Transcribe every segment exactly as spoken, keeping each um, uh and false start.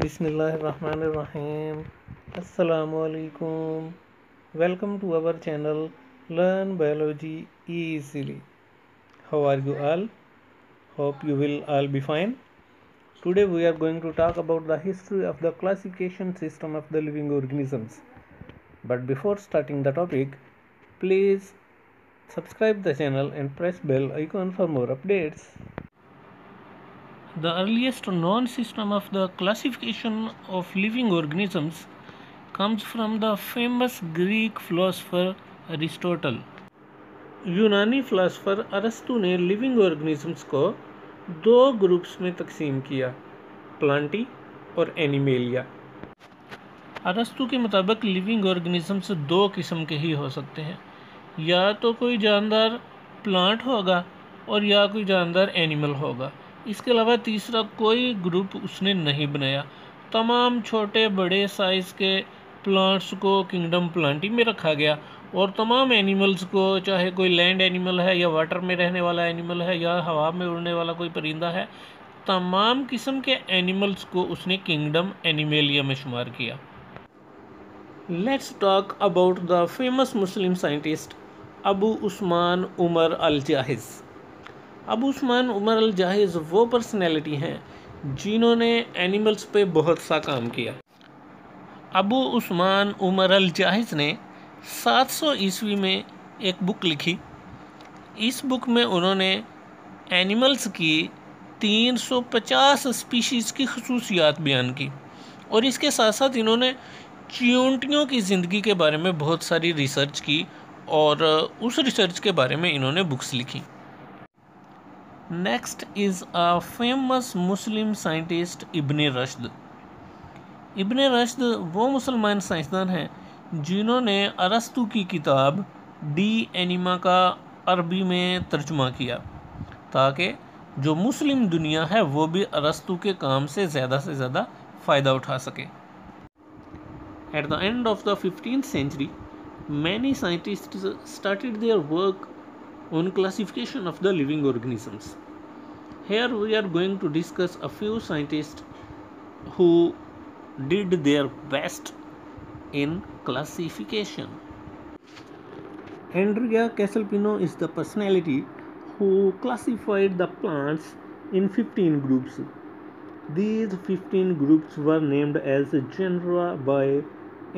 बिस्मिल्लाहिर्रहमानिर्रहीम अस्सलामुअलैकुम। Welcome to our channel learn biology easily. How are you all? Hope you will all be fine. Today we are going to talk about the history of the classification system of the living organisms. But before starting the topic, please subscribe the channel and press bell icon for more updates. The earliest known system of the classification of living organisms comes from the famous Greek philosopher Aristotle। यूनानी philosopher Arastu ने living organisms को दो groups में तकसीम किया, Plantae और animalia. अरस्तु के मुताबिक लिविंग ऑर्गेनिजम्स दो किस्म के ही हो सकते हैं, या तो कोई जानदार प्लांट होगा और या कोई जानदार एनिमल होगा। इसके अलावा तीसरा कोई ग्रुप उसने नहीं बनाया। तमाम छोटे बड़े साइज़ के प्लांट्स को किंगडम प्लांटी में रखा गया और तमाम एनिमल्स को, चाहे कोई लैंड एनिमल है या वाटर में रहने वाला एनिमल है या हवा में उड़ने वाला कोई परिंदा है, तमाम किस्म के एनिमल्स को उसने किंगडम एनिमेलिया में शुमार किया। Let's talk about the famous Muslim scientist Abu Usman Umar al-Jahiz. Abu Usman Umar al Jahiz वो पर्सनैलिटी हैं जिन्होंने एनिमल्स पे बहुत सा काम किया। अबू उस्मान उमर अल जाहिज़ ने सात सौ ईस्वी में एक बुक लिखी। इस बुक में उन्होंने एनिमल्स की तीन सौ पचास स्पीशीज़ की खसूसियात बयान की और इसके साथ साथ इन्होंने चींटियों की ज़िंदगी के बारे में बहुत सारी रिसर्च की और उस रिसर्च के बारे में इन्होंने बुक्स लिखी। Next is a famous Muslim scientist Ibn Rushd. Ibn Rushd वो मुसलमान साइंसदान हैं जिन्होंने अरस्तु की किताब डी एनिमा का अरबी में तर्जुमा किया ताकि जो मुस्लिम दुनिया है वो भी अरस्तु के काम से ज़्यादा से ज़्यादा फ़ायदा उठा सके। At the end of the fifteen century many scientists started their work on classification of the living organisms. Here we are going to discuss a few scientists who did their best in classification. Andrea Casalpino is the personality who classified the plants in fifteen groups. These fifteen groups were named as genera by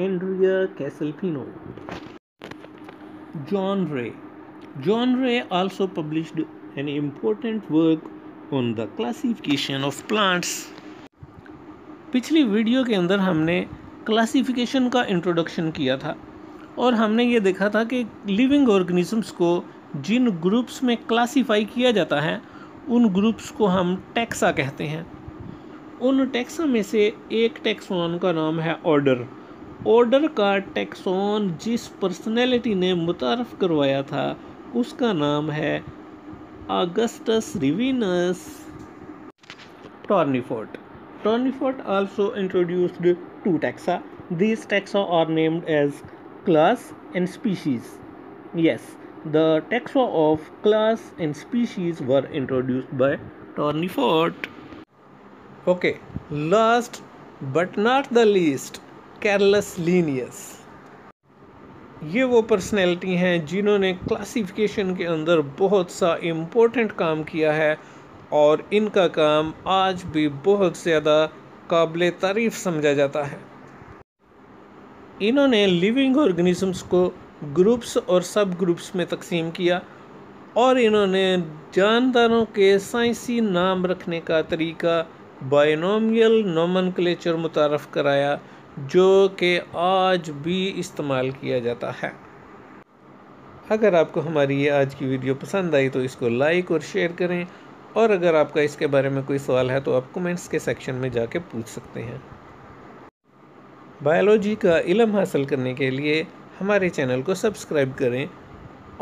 Andrea Casalpino. John Ray. John Ray also published an important work on the classification of plants. पिछली video के अंदर हमने classification का introduction किया था और हमने ये देखा था कि लिविंग ऑर्गेनिजम्स को जिन ग्रुप्स में क्लासीफाई किया जाता है उन ग्रुप्स को हम टैक्सा कहते हैं। उन टैक्सा में से एक टैक्सॉन का नाम है ऑर्डर। ऑर्डर का टैक्सॉन जिस पर्सनैलिटी ने मुतारफ़ करवाया था उसका नाम है Augustus Rivinus Tournefort. Tournefort also introduced two taxa. These taxa are named as class and species. Yes, the taxa of class and species were introduced by Tournefort. Okay, last but not the least, Carolus Linnaeus. ये वो personality हैं जिन्होंने classification के अंदर बहुत सा important काम किया है और इनका काम आज भी बहुत ज़्यादा काबिल तारीफ़ समझा जाता है। इन्होंने लिविंग ऑर्गेनिजम्स को ग्रुप्स और सब ग्रुप्स में तकसीम किया और इन्होंने जानदारों के साइंसी नाम रखने का तरीका बाइनोमियल नोमेनक्लेचर मुतारफ़ कराया जो कि आज भी इस्तेमाल किया जाता है। अगर आपको हमारी ये आज की वीडियो पसंद आई तो इसको लाइक और शेयर करें और अगर आपका इसके बारे में कोई सवाल है तो आप कमेंट्स के सेक्शन में जाके पूछ सकते हैं। बायोलॉजी का इल्म हासिल करने के लिए हमारे चैनल को सब्सक्राइब करें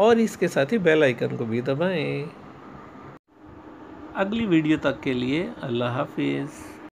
और इसके साथ ही बेल आइकन को भी दबाएं। अगली वीडियो तक के लिए अल्लाह हाफिज़।